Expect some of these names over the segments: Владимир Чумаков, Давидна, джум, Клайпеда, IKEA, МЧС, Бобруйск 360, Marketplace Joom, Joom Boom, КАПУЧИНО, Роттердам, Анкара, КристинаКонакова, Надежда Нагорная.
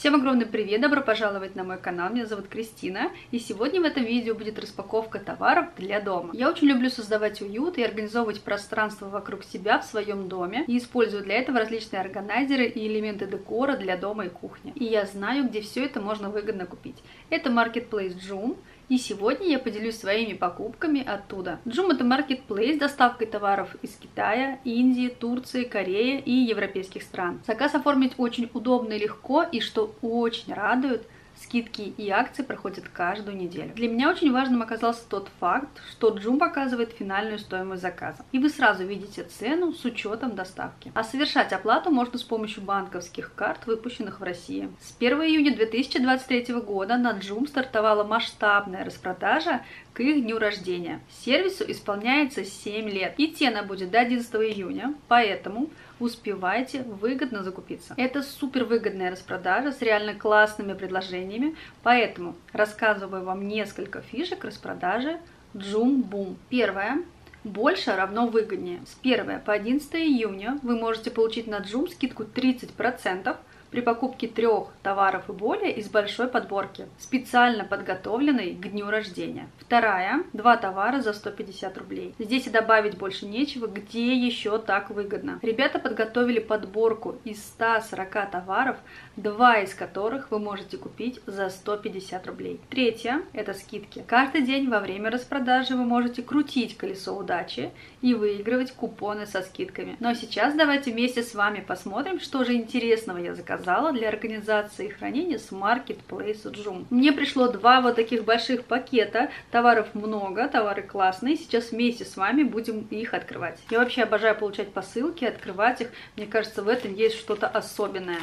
Всем огромный привет! Добро пожаловать на мой канал, меня зовут Кристина, и сегодня в этом видео будет распаковка товаров для дома. Я очень люблю создавать уют и организовывать пространство вокруг себя в своем доме, и использую для этого различные органайзеры и элементы декора для дома и кухни. И я знаю, где все это можно выгодно купить. Это Marketplace Joom. И сегодня я поделюсь своими покупками оттуда. Joom — это маркетплейс с доставкой товаров из Китая, Индии, Турции, Кореи и европейских стран. Заказ оформить очень удобно и легко, и что очень радует, скидки и акции проходят каждую неделю. Для меня очень важным оказался тот факт, что Joom показывает финальную стоимость заказа. И вы сразу видите цену с учетом доставки. А совершать оплату можно с помощью банковских карт, выпущенных в России. С 1 июня 2023 года на Joom стартовала масштабная распродажа к их дню рождения. Сервису исполняется 7 лет. И цена будет до 11 июня, поэтому успевайте выгодно закупиться. Это супер выгодная распродажа с реально классными предложениями, поэтому рассказываю вам несколько фишек распродажи Joom Boom. Первое. Больше равно выгоднее. С 1 по 11 июня вы можете получить на Joom скидку 30% при покупке 3 товаров и более из большой подборки, специально подготовленной к дню рождения. Вторая. 2 товара за 150 рублей. Здесь и добавить больше нечего, где еще так выгодно. Ребята подготовили подборку из 140 товаров, 2 из которых вы можете купить за 150 рублей. Третья. Это скидки. Каждый день во время распродажи вы можете крутить колесо удачи и выигрывать купоны со скидками. Но сейчас давайте вместе с вами посмотрим, что же интересного я заказала для организации и хранения с Marketplace Joom. Мне пришло 2 вот таких больших пакета. Товаров много, товары классные. Сейчас вместе с вами будем их открывать. Я вообще обожаю получать посылки, открывать их. Мне кажется, в этом есть что-то особенное.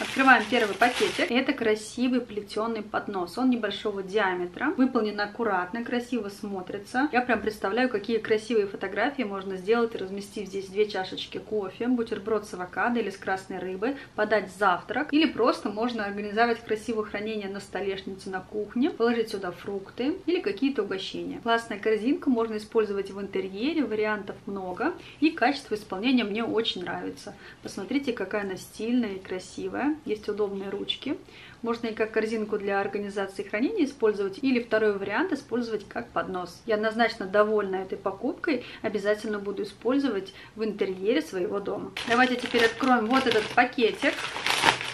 Открываем первый пакетик. Это красивый плетеный поднос. Он небольшого диаметра. Выполнен аккуратно, красиво смотрится. Я прям представляю, какие красивые фотографии можно сделать, разместив здесь 2 чашечки кофе, бутерброд с авокадо или с красной рыбы, подать завтрак. Или просто можно организовать красивое хранение на столешнице на кухне, положить сюда фрукты или какие-то угощения. Классная корзинка, можно использовать в интерьере, вариантов много. И качество исполнения мне очень нравится. Посмотрите, какая она стильная и красивая. Есть удобные ручки. Можно и как корзинку для организации хранения использовать, или второй вариант использовать как поднос. Я однозначно довольна этой покупкой. Обязательно буду использовать в интерьере своего дома. Давайте теперь откроем вот этот пакетик.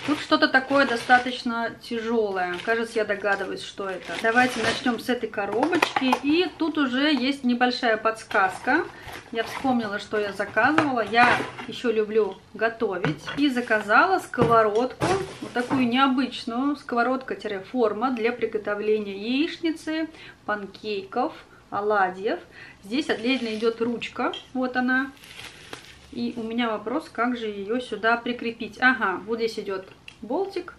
Тут что-то такое достаточно тяжелое. Кажется, я догадываюсь, что это. Давайте начнем с этой коробочки. И тут уже есть небольшая подсказка. Я вспомнила, что я заказывала. Я еще люблю готовить. И заказала сковородку. Вот такую необычную. Сковородка-форма для приготовления яичницы, панкейков, оладьев. Здесь отдельно идет ручка. Вот она. И у меня вопрос, как же ее сюда прикрепить. Ага, вот здесь идет болтик.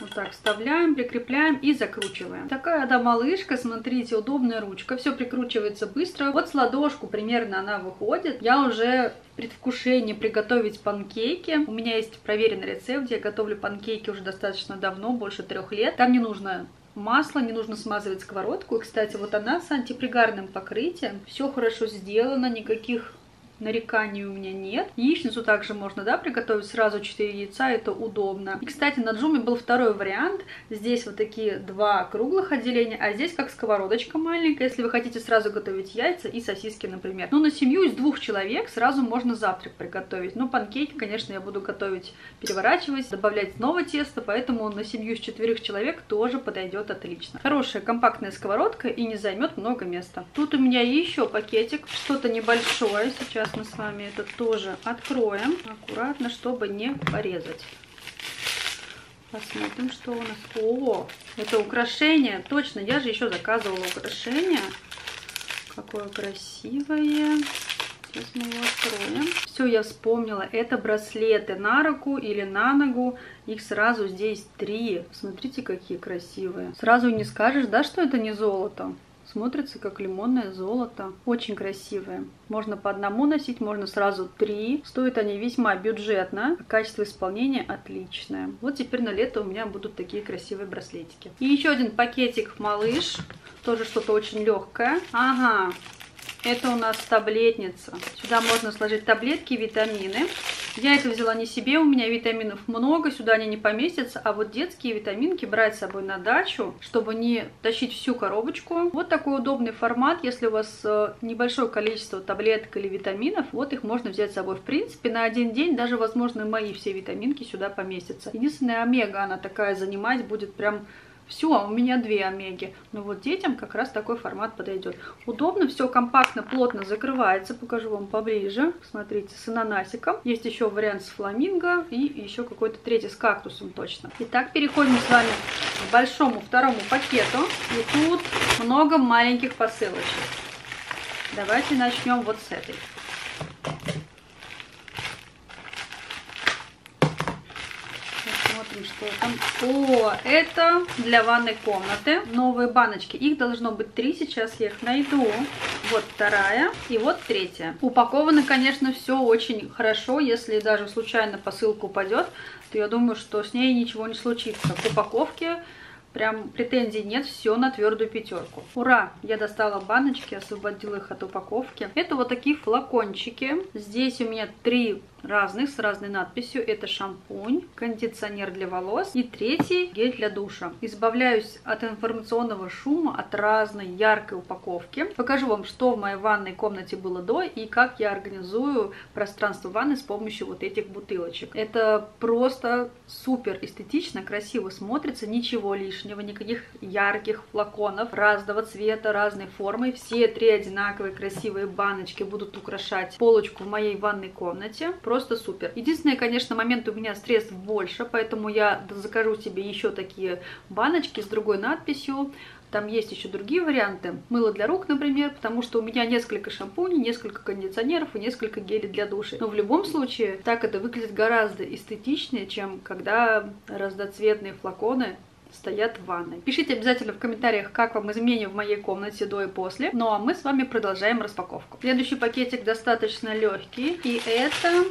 Вот так вставляем, прикрепляем и закручиваем. Такая, да, малышка, смотрите, удобная ручка. Все прикручивается быстро. Вот с ладошку примерно она выходит. Я уже в предвкушении приготовить панкейки. У меня есть проверенный рецепт. Я готовлю панкейки уже достаточно давно, больше 3 лет. Там не нужно масло, не нужно смазывать сковородку. И, кстати, вот она с антипригарным покрытием. Все хорошо сделано, никаких нареканий у меня нет. Яичницу также можно, да, приготовить сразу 4 яйца, это удобно. И, кстати, на Джуме был второй вариант. Здесь вот такие 2 круглых отделения, а здесь как сковородочка маленькая, если вы хотите сразу готовить яйца и сосиски, например. Но на семью из 2 человек сразу можно завтрак приготовить. Но панкейки, конечно, я буду готовить, переворачивать, добавлять снова тесто, поэтому на семью из 4 человек тоже подойдет отлично. Хорошая компактная сковородка и не займет много места. Тут у меня еще пакетик, что-то небольшое. Сейчас мы с вами это тоже откроем аккуратно, чтобы не порезать. Посмотрим, что у нас. О, это украшение. Точно, я же еще заказывала украшение. Какое красивое. Сейчас мы его откроем. Все, я вспомнила. Это браслеты на руку или на ногу. Их сразу здесь 3. Смотрите, какие красивые. Сразу не скажешь, да, что это не золото. Смотрится как лимонное золото. Очень красивые. Можно по одному носить, можно сразу 3. Стоят они весьма бюджетно. Качество исполнения отличное. Вот теперь на лето у меня будут такие красивые браслетики. И еще один пакетик малыш. Тоже что-то очень легкое. Ага. Это у нас таблетница. Сюда можно сложить таблетки, витамины. Я это взяла не себе, у меня витаминов много, сюда они не поместятся. А вот детские витаминки брать с собой на дачу, чтобы не тащить всю коробочку. Вот такой удобный формат. Если у вас небольшое количество таблеток или витаминов, вот их можно взять с собой. В принципе, на один день даже, возможно, мои все витаминки сюда поместятся. Единственная омега, она такая, занимать будет прям... Все, а у меня 2 омеги. Но вот детям как раз такой формат подойдет. Удобно, все компактно, плотно закрывается. Покажу вам поближе. Смотрите, с ананасиком. Есть еще вариант с фламинго и еще какой-то третий с кактусом точно. Итак, переходим с вами к большому второму пакету. И тут много маленьких посылочек. Давайте начнем вот с этой. Что там? О, это для ванной комнаты. Новые баночки. Их должно быть 3. Сейчас я их найду. Вот 2-я и вот 3-я. Упаковано, конечно, все очень хорошо. Если даже случайно посылка упадет, то я думаю, что с ней ничего не случится. К упаковке прям претензий нет, все на твердую пятерку. Ура! Я достала баночки, освободила их от упаковки. Это вот такие флакончики. Здесь у меня 3 разных, с разной надписью. Это шампунь, кондиционер для волос и 3-й гель для душа. Избавляюсь от информационного шума, от разной яркой упаковки. Покажу вам, что в моей ванной комнате было до и как я организую пространство ванны с помощью вот этих бутылочек. Это просто супер эстетично, красиво смотрится, ничего лишнего, никаких ярких флаконов разного цвета, разной формы. Все 3 одинаковые красивые баночки будут украшать полочку в моей ванной комнате. Просто супер. Единственное, конечно, момент, у меня средств больше, поэтому я закажу себе еще такие баночки с другой надписью. Там есть еще другие варианты. Мыло для рук, например, потому что у меня несколько шампуней, несколько кондиционеров и несколько гелей для душа. Но в любом случае, так это выглядит гораздо эстетичнее, чем когда разноцветные флаконы стоят в ванной. Пишите обязательно в комментариях, как вам изменения в моей комнате до и после. Ну а мы с вами продолжаем распаковку. Следующий пакетик достаточно легкий. И это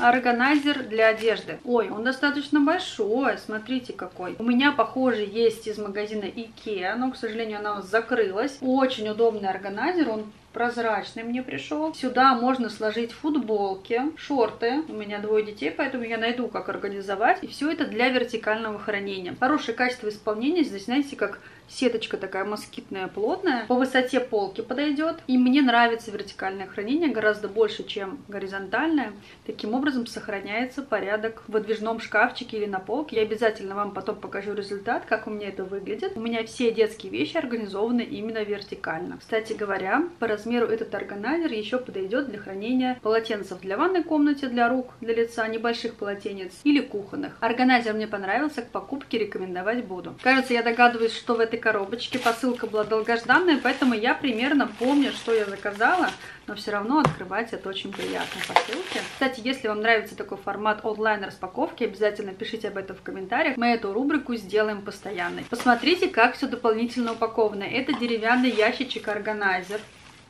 органайзер для одежды. Ой, он достаточно большой. Смотрите какой. У меня, похоже, есть из магазина IKEA, но, к сожалению, она у нас закрылась. Очень удобный органайзер. Он прозрачный мне пришел. Сюда можно сложить футболки, шорты. У меня 2 детей, поэтому я найду, как организовать. И все это для вертикального хранения. Хорошее качество исполнения. Здесь, знаете, как сеточка такая москитная, плотная. По высоте полки подойдет. И мне нравится вертикальное хранение гораздо больше, чем горизонтальное. Таким образом сохраняется порядок в выдвижном шкафчике или на полке. Я обязательно вам потом покажу результат, как у меня это выглядит. У меня все детские вещи организованы именно вертикально. Кстати говоря, по размеру этот органайзер еще подойдет для хранения полотенцев для ванной комнаты, для рук, для лица, небольших полотенец или кухонных. Органайзер мне понравился, к покупке рекомендовать буду. Кажется, я догадываюсь, что в этой коробочке посылка была долгожданная, поэтому я примерно помню, что я заказала, но все равно открывать это очень приятно посылки. Кстати, если вам нравится такой формат онлайн распаковки, обязательно пишите об этом в комментариях. Мы эту рубрику сделаем постоянной. Посмотрите, как все дополнительно упаковано. Это деревянный ящичек органайзер.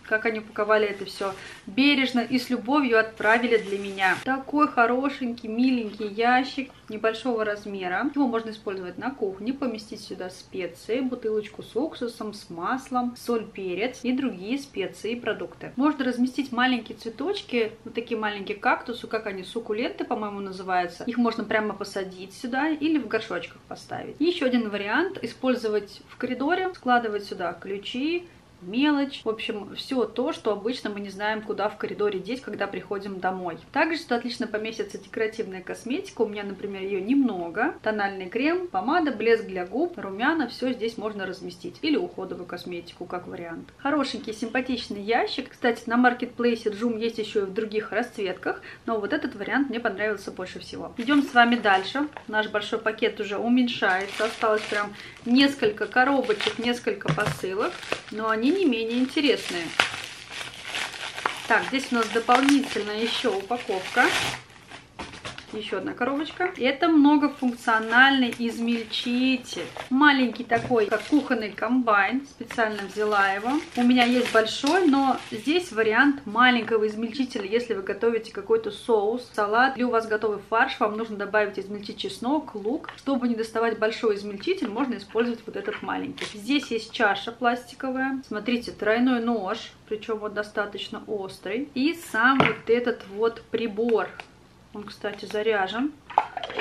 Как они упаковали это все бережно и с любовью отправили для меня. Такой хорошенький, миленький ящик небольшого размера. Его можно использовать на кухне, поместить сюда специи, бутылочку с уксусом, с маслом, соль, перец и другие специи и продукты. Можно разместить маленькие цветочки, вот такие маленькие кактусы, как они, суккуленты, по-моему, называются. Их можно прямо посадить сюда или в горшочках поставить. И еще один вариант, использовать в коридоре, складывать сюда ключи, мелочь. В общем, все то, что обычно мы не знаем, куда в коридоре деть, когда приходим домой. Также сюда отлично поместится декоративная косметика. У меня, например, ее немного. Тональный крем, помада, блеск для губ, румяна. Все здесь можно разместить. Или уходовую косметику, как вариант. Хорошенький, симпатичный ящик. Кстати, на маркетплейсе Joom есть еще и в других расцветках. Но вот этот вариант мне понравился больше всего. Идем с вами дальше. Наш большой пакет уже уменьшается. Осталось прям несколько коробочек, несколько посылок. Но они не менее интересные. Так, здесь у нас дополнительно еще упаковка. еще одна коробочка. Это многофункциональный измельчитель. Маленький такой, как кухонный комбайн. Специально взяла его. У меня есть большой, но здесь вариант маленького измельчителя. Если вы готовите какой-то соус, салат, или у вас готовый фарш, вам нужно добавить, измельчить чеснок, лук. Чтобы не доставать большой измельчитель, можно использовать вот этот маленький. Здесь есть чаша пластиковая. Смотрите, тройной нож, причем вот достаточно острый. И сам вот этот вот прибор. Он, кстати, заряжен.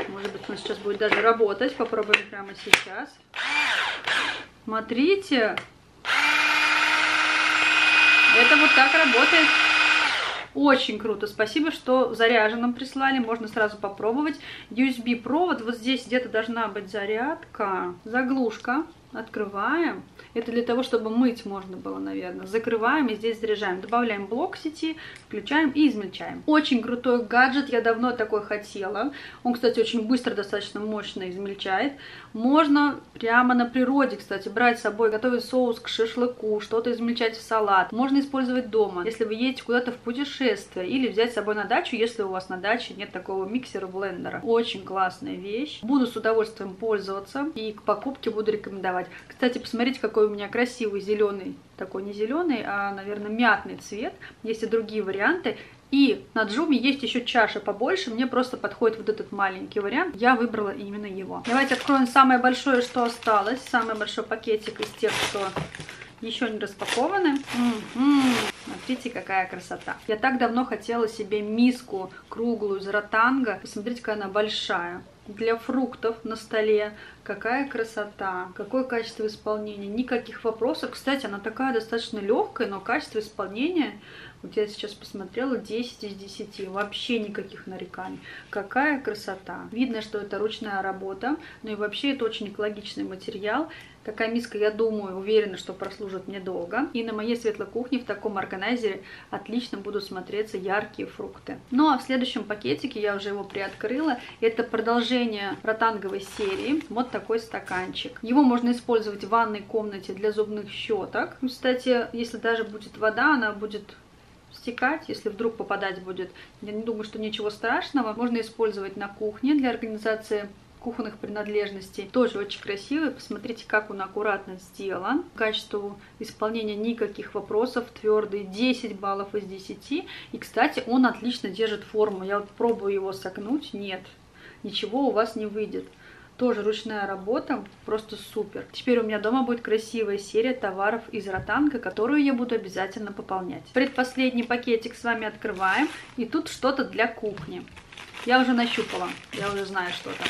Может быть, он сейчас будет даже работать. Попробуем прямо сейчас. Смотрите. Это вот так работает. Очень круто. Спасибо, что заряженным прислали. Можно сразу попробовать. USB-провод. Вот здесь где-то должна быть зарядка. Заглушка. Открываем. Это для того, чтобы мыть можно было, наверное. Закрываем и здесь заряжаем. Добавляем блок сети, включаем и измельчаем. Очень крутой гаджет. Я давно такой хотела. Он, кстати, очень быстро, достаточно мощно измельчает. Можно прямо на природе, кстати, брать с собой, готовить соус к шашлыку, что-то измельчать в салат. Можно использовать дома, если вы едете куда-то в путешествие. Или взять с собой на дачу, если у вас на даче нет такого миксера-блендера. Очень классная вещь. Буду с удовольствием пользоваться и к покупке буду рекомендовать. Кстати, посмотрите, какой у меня красивый зеленый, такой не зеленый, а, наверное, мятный цвет. Есть и другие варианты. И на Джуме есть еще чаша побольше. Мне просто подходит вот этот маленький вариант. Я выбрала именно его. Давайте откроем самое большое, что осталось. Самый большой пакетик из тех, что еще не распакованы. Смотрите, какая красота. Я так давно хотела себе миску круглую из ротанга. Посмотрите, какая она большая. Для фруктов на столе. Какая красота, какое качество исполнения, никаких вопросов. Кстати, она такая достаточно легкая, но качество исполнения, вот я сейчас посмотрела, 10 из 10, вообще никаких нареканий. Какая красота. Видно, что это ручная работа, ну и вообще это очень экологичный материал. Такая миска, я думаю, уверена, что прослужит мне долго. И на моей светлой кухне в таком органайзере отлично будут смотреться яркие фрукты. Ну а в следующем пакетике, я уже его приоткрыла, это продолжение ротанговой серии. Вот такой стаканчик. Его можно использовать в ванной комнате для зубных щеток. Кстати, если даже будет вода, она будет стекать, если вдруг попадать будет. Я не думаю, что ничего страшного. Можно использовать на кухне для организации кухонных принадлежностей. Тоже очень красивый. Посмотрите, как он аккуратно сделан. К качеству исполнения никаких вопросов. Твердый, 10 баллов из 10. И, кстати, он отлично держит форму. Я вот пробую его согнуть. Нет, ничего у вас не выйдет. Тоже ручная работа, просто супер. Теперь у меня дома будет красивая серия товаров из ротанга, которую я буду обязательно пополнять. Предпоследний пакетик с вами открываем. И тут что-то для кухни. Я уже нащупала, я уже знаю, что там.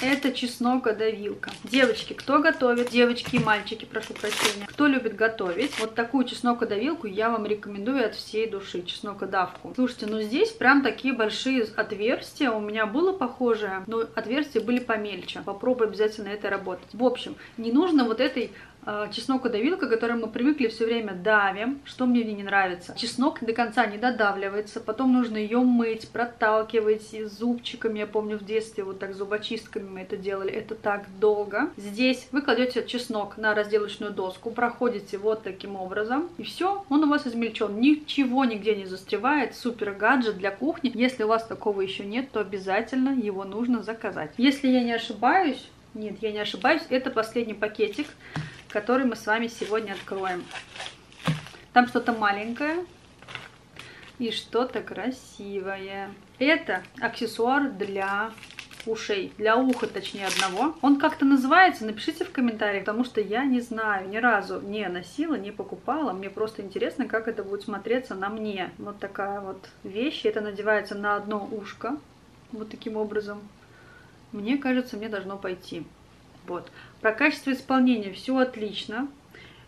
Это чеснокодавилка. Девочки, кто готовит? Девочки и мальчики, прошу прощения. Кто любит готовить? Вот такую чеснокодавилку я вам рекомендую от всей души. Чеснокодавку. Слушайте, ну здесь прям такие большие отверстия. У меня было похожее, но отверстия были помельче. Попробуй обязательно это работать. В общем, не нужно вот этой чеснокодавилка, к которой мы привыкли, все время давим. Что мне в ней не нравится? Чеснок до конца не додавливается, потом нужно ее мыть, проталкивать зубчиками. Я помню, в детстве вот так зубочистками мы это делали. Это так долго. Здесь вы кладете чеснок на разделочную доску, проходите вот таким образом, и все, он у вас измельчен. Ничего нигде не застревает. Супер гаджет для кухни. Если у вас такого еще нет, то обязательно его нужно заказать. Если я не ошибаюсь, нет, я не ошибаюсь, это последний пакетик, который мы с вами сегодня откроем. Там что-то маленькое и что-то красивое. Это аксессуар для ушей, для уха, точнее, одного. Он как-то называется, напишите в комментариях, потому что я не знаю, ни разу не носила, не покупала. Мне просто интересно, как это будет смотреться на мне. Вот такая вот вещь. Это надевается на одно ушко. Вот таким образом. Мне кажется, мне должно пойти. Вот. Про качество исполнения все отлично.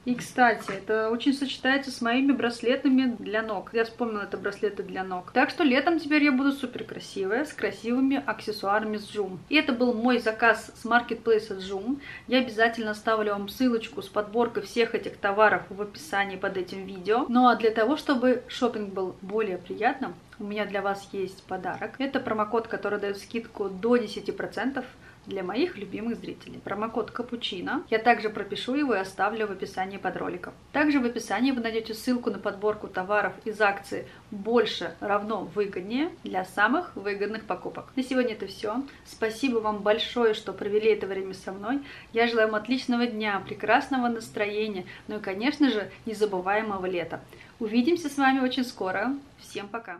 И, кстати, это очень сочетается с моими браслетами для ног. Я вспомнила, это браслеты для ног. Так что летом теперь я буду супер красивая, с красивыми аксессуарами с Joom. И это был мой заказ с маркетплейса Joom. Я обязательно оставлю вам ссылочку с подборкой всех этих товаров в описании под этим видео. Ну а для того, чтобы шопинг был более приятным, у меня для вас есть подарок. Это промокод, который дает скидку до 10%. для моих любимых зрителей. Промокод КАПУЧИНО. Я также пропишу его и оставлю в описании под роликом. Также в описании вы найдете ссылку на подборку товаров из акции «Больше равно выгоднее» для самых выгодных покупок. На сегодня это все. Спасибо вам большое, что провели это время со мной. Я желаю вам отличного дня, прекрасного настроения, ну и, конечно же, незабываемого лета. Увидимся с вами очень скоро. Всем пока!